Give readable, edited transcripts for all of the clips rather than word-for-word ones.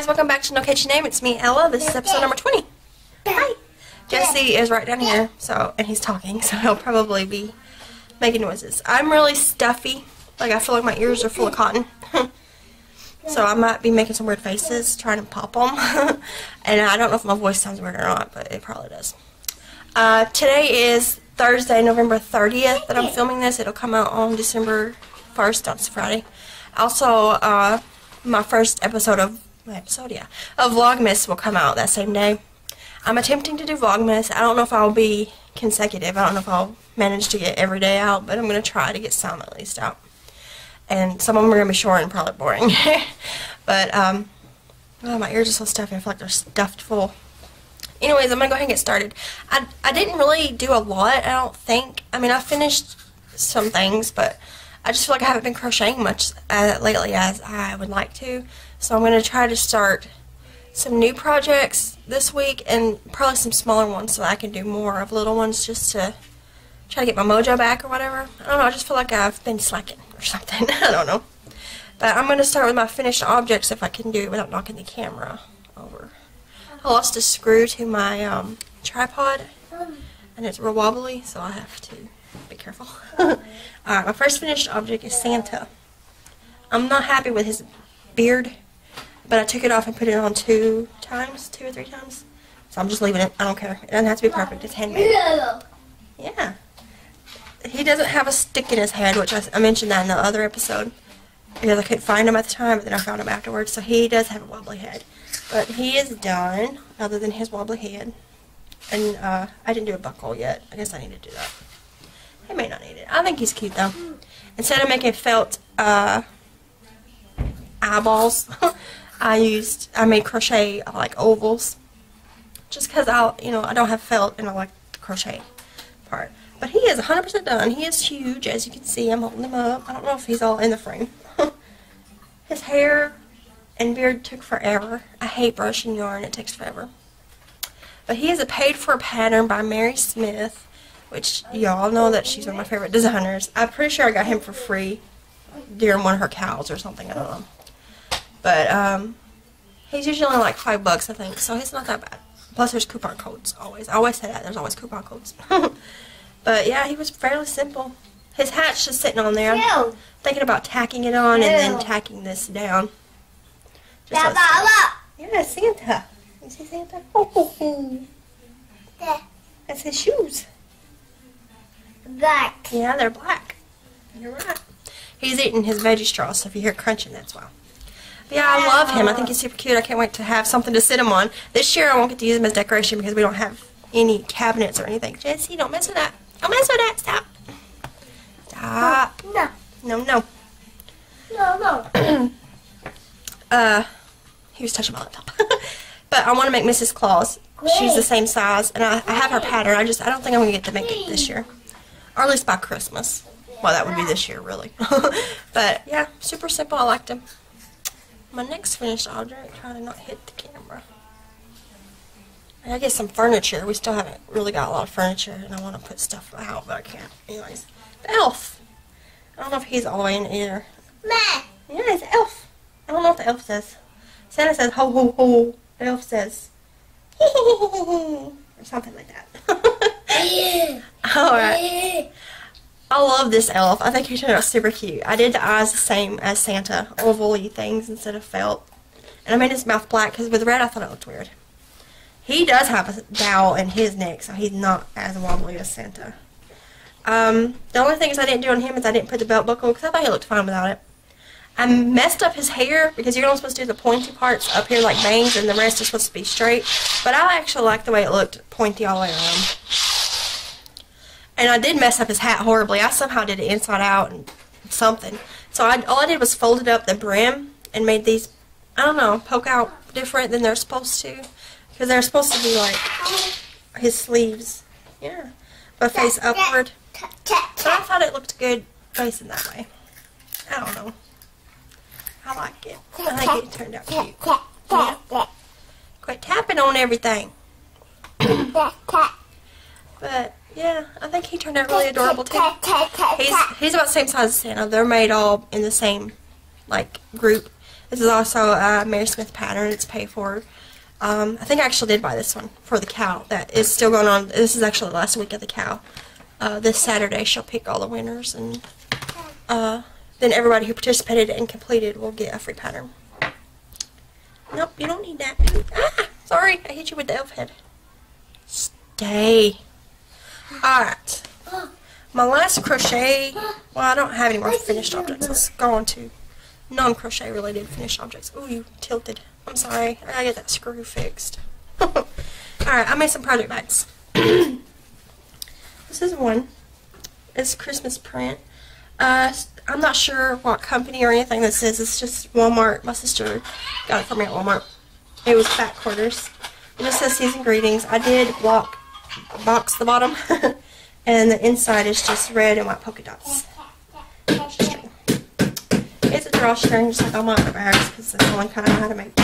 guys, welcome back to No Catchy Name. It's me, Ella. This is episode number 20. Hi. Jesse is right down here, and he's talking, so he'll probably be making noises. I'm really stuffy. Like, I feel like my ears are full of cotton. So I might be making some weird faces, trying to pop them. And I don't know if my voice sounds weird or not, but it probably does. Today is Thursday, November 30th that I'm filming this. It'll come out on December 1st, that's Friday. Also, my first episode of Vlogmas will come out that same day. I'm attempting to do Vlogmas. I don't know if I'll be consecutive. I don't know if I'll manage to get every day out, but I'm going to try to get some at least out. And some of them are going to be short and probably boring. But, oh, my ears are so stuffy. I feel like they're stuffed full. Anyways, I'm going to go ahead and get started. I didn't really do a lot, I don't think. I mean, I finished some things, but I just feel like I haven't been crocheting much lately as I would like to. So I'm going to try to start some new projects this week and probably some smaller ones so that I can do more of little ones just to try to get my mojo back or whatever. I don't know, I just feel like I've been slacking or something. I don't know. But I'm going to start with my finished objects if I can do it without knocking the camera over. I lost a screw to my tripod and it's real wobbly, so I have to be careful. Alright, my first finished object is Santa. I'm not happy with his beard, but I took it off and put it on two or three times. So I'm just leaving it. I don't care. It doesn't have to be perfect. It's handmade. Yeah. He doesn't have a stick in his head, which I mentioned that in the other episode. Because I couldn't find him at the time, but then I found him afterwards. So he does have a wobbly head. But he is done, other than his wobbly head. And I didn't do a buckle yet. I guess I need to do that. I may not need it. I think he's cute, though. Instead of making felt eyeballs, I made crochet like ovals, just because I don't have felt and I like the crochet part. But he is 100% done. He is huge, as you can see. I'm holding him up. I don't know if he's all in the frame. His hair and beard took forever. I hate brushing yarn. It takes forever. But he is a paid-for pattern by Mary Smith, which y'all know that she's one of my favorite designers. I'm pretty sure I got him for free during one of her cows or something. I don't know. But he's usually only like $5, I think, so he's not that bad. Plus, there's coupon codes always. I always say that there's always coupon codes. But yeah, he was fairly simple. His hat's just sitting on there. I'm thinking about tacking it on and then tacking this down. Just Santa, yeah, Santa. You see Santa? Oh, yeah. That's his shoes. Black. Yeah, they're black. You're right. He's eating his veggie straw, so if you hear crunching, that's why. Yeah, I love him. I think he's super cute. I can't wait to have something to sit him on. This year I won't get to use him as decoration because we don't have any cabinets or anything. Jesse, don't mess with that. Don't mess with that. Stop. Stop. No. No, no. No, no. He was touching my laptop. But I want to make Mrs. Claus. She's the same size, and I have her pattern. I don't think I'm going to get to make it this year. Or at least by Christmas. Well, that would be this year, really. But, yeah, super simple. I liked him. My next finished object, trying to not hit the camera. I get some furniture. We still haven't really got a lot of furniture, and I want to put stuff out, but I can't. Anyways, the elf. I don't know if he's all the way in either. Yeah, it's elf. I don't know what the elf says. Santa says ho ho ho. The elf says hee hee hee hee hee, or something like that. Yeah. All right. I love this elf. I think he turned out super cute. I did the eyes the same as Santa, oval-y things instead of felt. And I made his mouth black because with red I thought it looked weird. He does have a dowel in his neck, so he's not as wobbly as Santa. The only thing I didn't do on him is I didn't put the belt buckle because I thought he looked fine without it. I messed up his hair because you're only supposed to do the pointy parts up here like bangs and the rest is supposed to be straight. But I actually like the way it looked pointy all the way around. And I did mess up his hat horribly. I somehow did it inside out and something. So all I did was folded up the brim and made these, I don't know, poke out different than they're supposed to. Because they're supposed to be like his sleeves. Yeah. But face upward. But I thought it looked good facing that way. I don't know. I like it. I think it turned out cute. Yeah. Quit tapping on everything. But yeah, I think he turned out really adorable too. He's about the same size as Santa. They're made all in the same like group. This is also a Mary Smith pattern. It's paid for. I think I actually did buy this one for the cow. That is still going on. This is actually the last week of the cow. This Saturday she'll pick all the winners, and then everybody who participated and completed will get a free pattern. Nope, you don't need that. Ah, sorry, I hit you with the elf head. Stay. Alright. My last crochet, well, I don't have any more finished objects. Let's go on to non-crochet related finished objects. Ooh, you tilted. I'm sorry. I gotta get that screw fixed. Alright, I made some project bags. This is one. It's Christmas print. I'm not sure what company or anything this is. It's just Walmart. My sister got it for me at Walmart. It was back quarters. And it says season greetings. I did box the bottom. And the inside is just red and white polka dots. It's a drawstring, just like all my other bags, because that's all I kind of know how to make.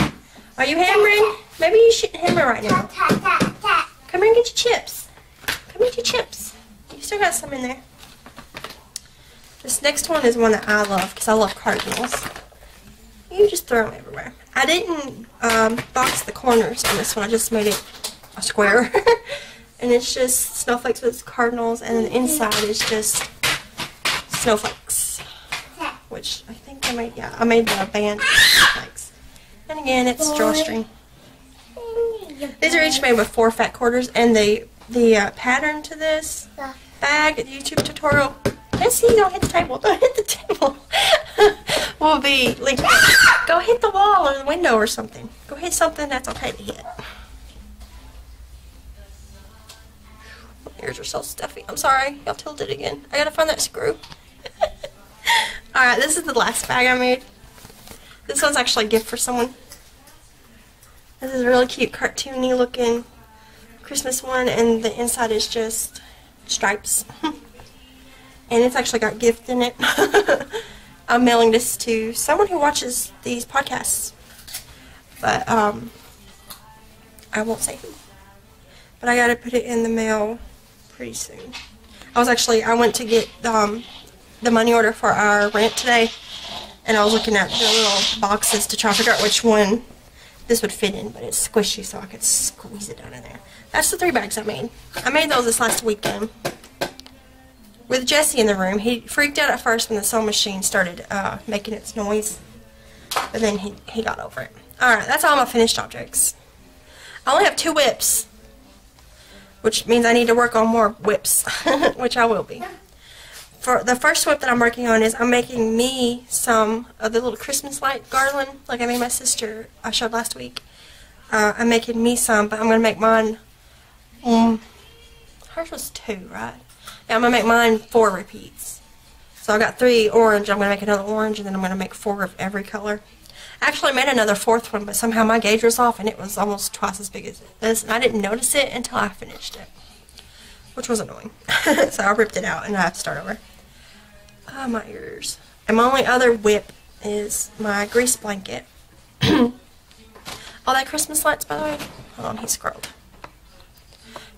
Are you hammering? Maybe you shouldn't hammer right now. Come here and get your chips. Come get your chips. You still got some in there. This next one is one that I love, because I love cardinals. You just throw them everywhere. I didn't box the corners on this one. I just made it a square. And it's just snowflakes with cardinals, and the inside is just snowflakes, which I think I made, yeah, I made the band snowflakes. And again, it's drawstring. These are each made with 4 fat quarters, and the pattern to this bag, the YouTube tutorial, let's see, don't hit the table, don't hit the table, will be linked. Go hit the wall or the window or something. Go hit something that's okay to hit. Ears are so stuffy. I'm sorry. Y'all tilted again. I gotta find that screw. Alright, this is the last bag I made. This one's actually a gift for someone. This is a really cute cartoony looking Christmas one, and the inside is just stripes. And it's actually got gift in it. I'm mailing this to someone who watches these podcasts. But, I won't say who. But I gotta put it in the mail pretty soon. I went to get the money order for our rent today, and I was looking at the little boxes to try to figure out which one this would fit in, but it's squishy, so I could squeeze it down in there. That's the 3 bags I made. I made those this last weekend with Jesse in the room. He freaked out at first when the sewing machine started making its noise, but then he got over it. Alright, that's all my finished objects. I only have 2 whips, which means I need to work on more whips, which I will be. For the first whip that I'm working on is I'm making me some of the little Christmas light garland, like I made my sister, I showed last week. I'm making me some, but I'm going to make mine, hers was 2, right? Yeah, I'm going to make mine 4 repeats. So I got 3 orange, I'm going to make another orange, and then I'm going to make 4 of every color. I actually made another 4th one, but somehow my gauge was off, and it was almost twice as big as this, and I didn't notice it until I finished it, which was annoying. So I ripped it out, and I have to start over. Oh, my ears. And my only other whip is my Grease blanket. All that Christmas Lights, by the way. Hold on, he scrolled.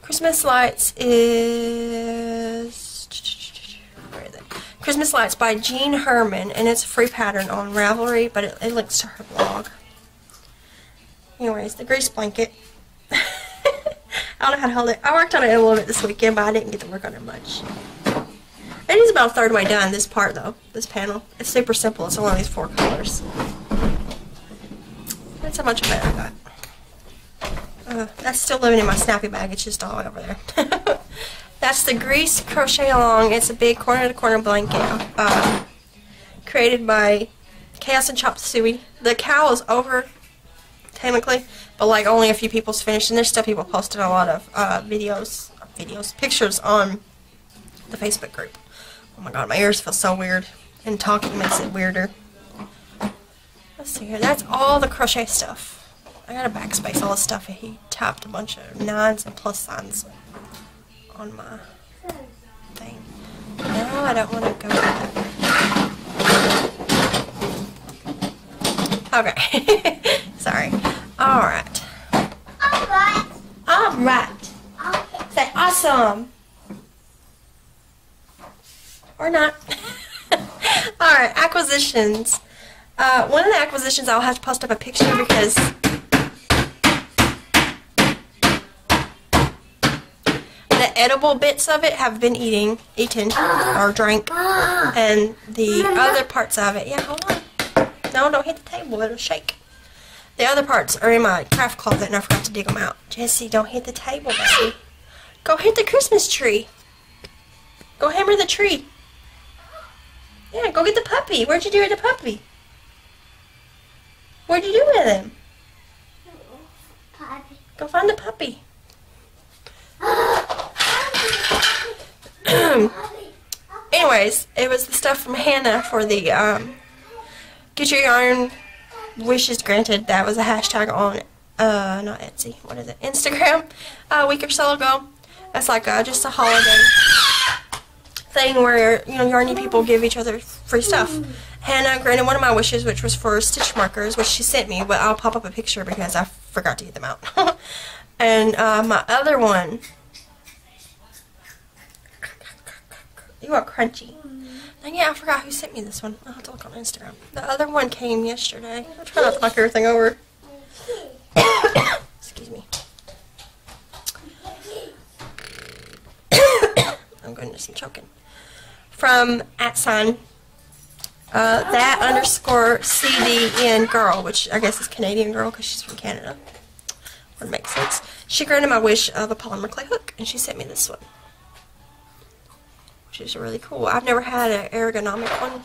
Christmas Lights is... where is it? Christmas Lights by Jean Herman, and it's a free pattern on Ravelry, but it links to her blog. Anyways, the Grease blanket. I don't know how to hold it. I worked on it a little bit this weekend, but I didn't get to work on it much. It is about a third way done, this part though, this panel. It's super simple. It's only these 4 colors. That's how much of it I got. That's still living in my Snappy Bag. It's just all over there. That's the Grease Crochet Along. It's a big corner-to-corner blanket created by Chaos and Chop Suey. The cow is over, technically, but like only a few people's finished, and there's still people posting a lot of pictures on the Facebook group. Oh my god, my ears feel so weird, and talking makes it weirder. Let's see here. That's all the crochet stuff. I gotta backspace all the stuff, and he typed a bunch of 9s and plus signs on my thing. No, I don't want to go with that. Okay. Sorry. Alright. Alright. Alright. Say awesome. Or not. Alright, acquisitions. One of the acquisitions, I'll have to post up a picture because the edible bits of it have been eaten or drank, and the other parts of it, yeah, hold on, no, don't hit the table, it'll shake. The other parts are in my craft closet and I forgot to dig them out. Jesse, don't hit the table, baby. Go hit the Christmas tree. Go hammer the tree. Yeah, go get the puppy. What'd you do with the puppy? What'd you do with him? Puppy. Go find the puppy. Anyways, it was the stuff from Hannah for the get your yarn wishes granted. That was a hashtag on not Etsy, what is it, Instagram a week or so ago. That's like just a holiday thing where, you know, yarny people give each other free stuff. Hannah granted one of my wishes, which was for stitch markers, which she sent me, but I'll pop up a picture because I forgot to get them out. And my other one, you are crunchy. And yeah, I forgot who sent me this one. I'll have to look on Instagram. The other one came yesterday. I'll try not to knock everything over. Excuse me. I'm going to some choking. From @ that _ CDN girl, which I guess is Canadian girl because she's from Canada. Would make sense. She granted my wish of a polymer clay hook, and she sent me this one, which is really cool. I've never had an ergonomic one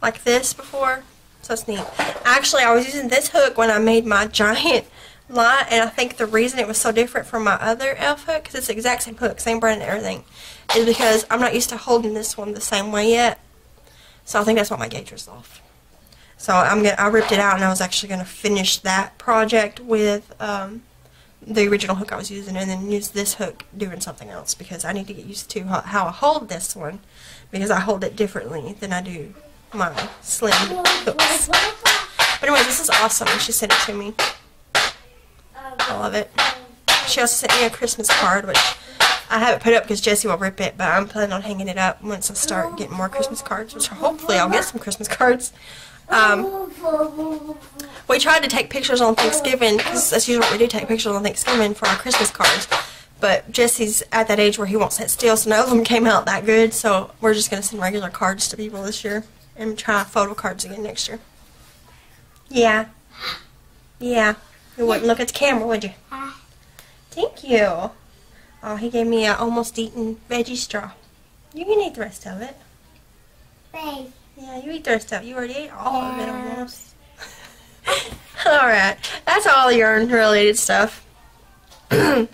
like this before, so it's neat. Actually, I was using this hook when I made my giant lot, and I think the reason it was so different from my other elf hook, because it's the exact same hook, same brand and everything, is because I'm not used to holding this one the same way yet, so I think that's why my gauge was off. So I ripped it out, and I was actually going to finish that project with the original hook I was using, and then use this hook doing something else, because I need to get used to how I hold this one, because I hold it differently than I do my slim hooks. But anyway, this is awesome. She sent it to me. I love it. She also sent me a Christmas card, which I haven't put up because Jesse will rip it, but I'm planning on hanging it up once I start getting more Christmas cards, which hopefully I'll get some Christmas cards. We tried to take pictures on Thanksgiving, because that's usually what we do, take pictures on Thanksgiving for our Christmas cards, but Jesse's at that age where he won't sit still, so none of them came out that good, so we're just going to send regular cards to people this year and try photo cards again next year. Yeah. Yeah. You wouldn't look at the camera, would you? Thank you. Oh, he gave me an almost eaten veggie straw. You can eat the rest of it. Babe. Yeah, you eat their stuff. You already ate all of it almost. Alright, that's all yarn related stuff. I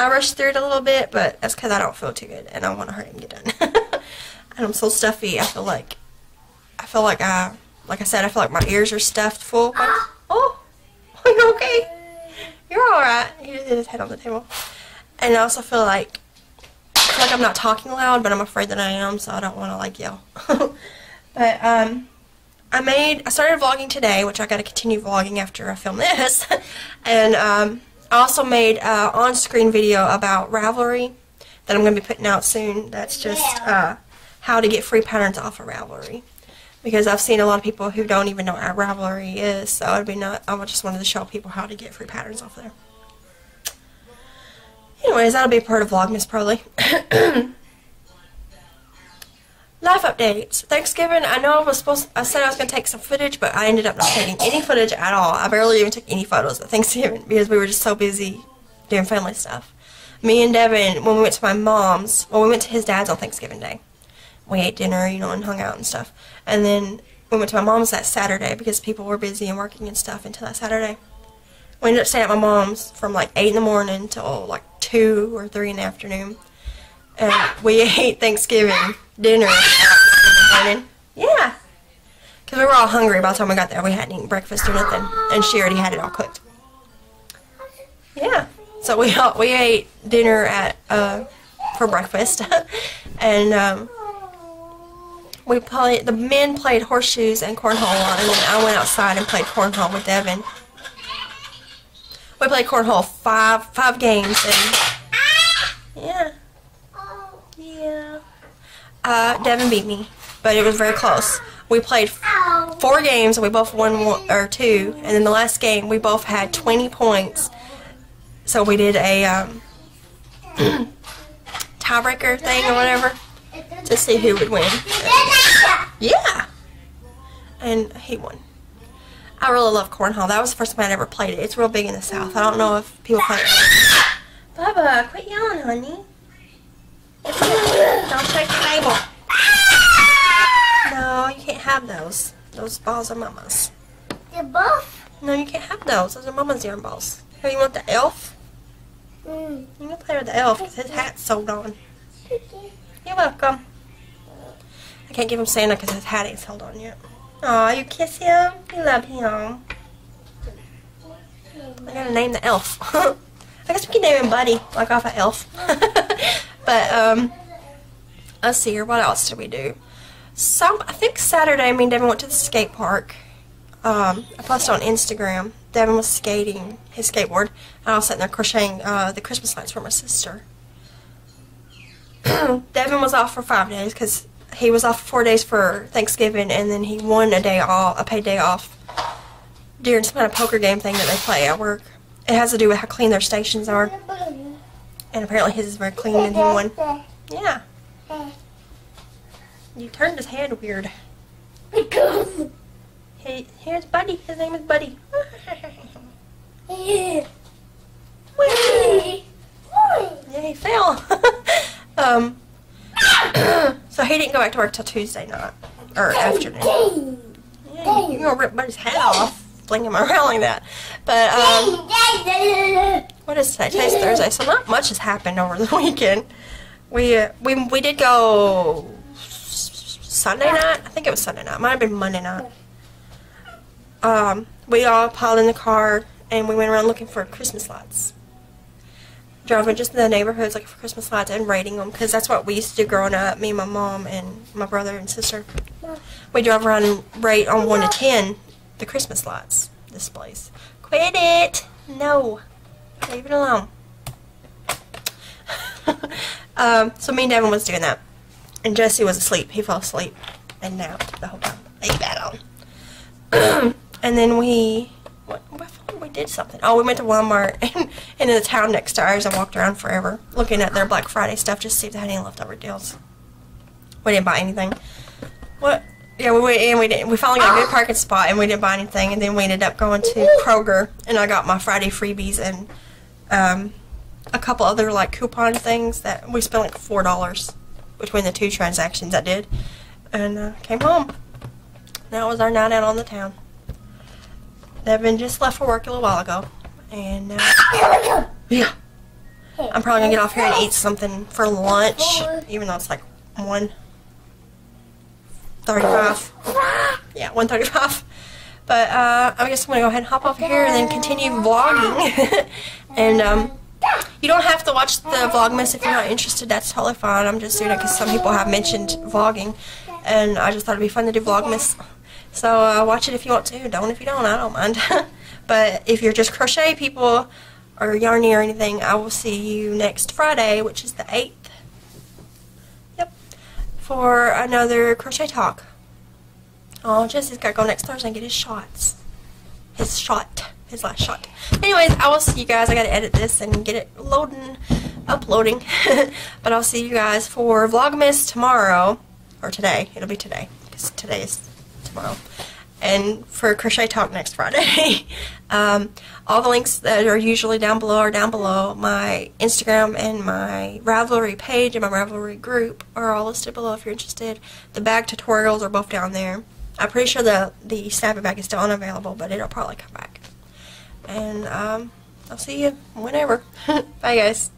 rushed through it a little bit, but that's because I don't feel too good and I want to hurry and get done. And I'm so stuffy. I feel like my ears are stuffed full. Like, oh, you're okay. You're alright. He just hit his head on the table. And I also feel like, I'm not talking loud, but I'm afraid that I am, so I don't want to like yell. But I started vlogging today, which I got to continue vlogging after I film this. And I also made an on-screen video about Ravelry that I'm going to be putting out soon. That's just how to get free patterns off of Ravelry, because I've seen a lot of people who don't even know what Ravelry is. So I just wanted to show people how to get free patterns off there. Anyways, that'll be part of Vlogmas probably. Life updates. Thanksgiving, I said I was going to take some footage, but I ended up not taking any footage at all. I barely even took any photos at Thanksgiving because we were just so busy doing family stuff. Me and Devin, when we went to my mom's, well, we went to his dad's on Thanksgiving Day. We ate dinner, you know, and hung out and stuff. And then we went to my mom's that Saturday because people were busy and working and stuff until that Saturday. We ended up staying at my mom's from like 8 in the morning till like 2 or 3 in the afternoon. And we ate Thanksgiving dinner at 9 in the morning. Yeah. Because we were all hungry by the time we got there. We hadn't eaten breakfast or nothing. And she already had it all cooked. Yeah. So we ate dinner at for breakfast. And the men played horseshoes and cornhole. And then I went outside and played cornhole with Devin. We played cornhole five games. And yeah. Yeah. Devin beat me, but it was very close. We played 4 games and we both won 1 or 2, and then the last game we both had 20 points. So we did a tiebreaker thing or whatever to see who would win. Yeah, and he won. I really love cornhole. That was the first time I'd ever played it. It's real big in the South. I don't know if people play it. Bubba, quit yelling, honey. Don't shake the table. No, you can't have those. Those balls are Mama's. They're both? No, you can't have those. Those are Mama's yarn balls. Here, you want the elf? Mm. You can play with the elf because his hat's sold on. You're welcome. I can't give him Santa because his hat ain't sold on yet. Aw, you kiss him? You love him. I gotta name the elf. I guess we can name him Buddy, like off of Elf. But, let's see here. What else did we do? I think Saturday, me and Devin went to the skate park. I posted on Instagram. Devin was skating his skateboard, and I was sitting there crocheting the Christmas lights for my sister. Devin was off for 5 days because he was off for 4 days for Thanksgiving, and then he won a day off, a paid day off during some kind of poker game thing that they play at work. It has to do with how clean their stations are. And apparently his is very clean and he won. Yeah. You turned his head weird. Hey, here's Buddy. His name is Buddy. Yeah, he fell. So he didn't go back to work till Tuesday night. Or afternoon. Yeah, you're going to rip Buddy's head off. Fling him around like that. But, what is today? Today's Thursday, so not much has happened over the weekend. We did go Sunday night. I think it was Sunday night. Might have been Monday night. We all piled in the car, and we went around looking for Christmas lights. Driving just in the neighborhoods looking for Christmas lights and rating them, because that's what we used to do growing up, me and my mom and my brother and sister. We drove around and rate on 1 to 10. The Christmas lights displays. Quit it! No. Leave it alone. So me and Devin was doing that. And Jesse was asleep. He fell asleep and napped the whole time. Lay bad on. And then we did something. Oh, we went to Walmart and in the town next to ours and walked around forever looking at their Black Friday stuff just to see if they had any leftover deals. We didn't buy anything. What? Yeah, we went in, we finally got a good parking spot, and we didn't buy anything, and then we ended up going to Kroger, and I got my Friday freebies and a couple other, like, coupon things that we spent, like, $4 between the 2 transactions I did, and came home. That was our night out on the town. Devin just left for work a little while ago, and yeah, I'm probably going to get off here and eat something for lunch, even though it's, like, 1:35. Yeah, 1:35. But I guess I'm gonna go ahead and hop off here and then continue vlogging. And you don't have to watch the Vlogmas if you're not interested. That's totally fine. I'm just doing it because some people have mentioned vlogging, and I just thought it'd be fun to do Vlogmas. So watch it if you want to. Don't if you don't. I don't mind. But if you're just crochet people or yarny or anything, I will see you next Friday, which is the 8th. For another crochet talk. Oh, Jesse's gotta go next Thursday and get his shots. His last shot. Anyways, I will see you guys. I gotta edit this and get it loading, uploading. But I'll see you guys for Vlogmas tomorrow, or today. It'll be today, because today is tomorrow. And for crochet talk next Friday. All the links that are usually down below are down below. My Instagram and my Ravelry page and my Ravelry group are all listed below if you're interested. The bag tutorials are both down there. I'm pretty sure the Snappy Bag is still unavailable, but it'll probably come back. And I'll see you whenever. Bye, guys.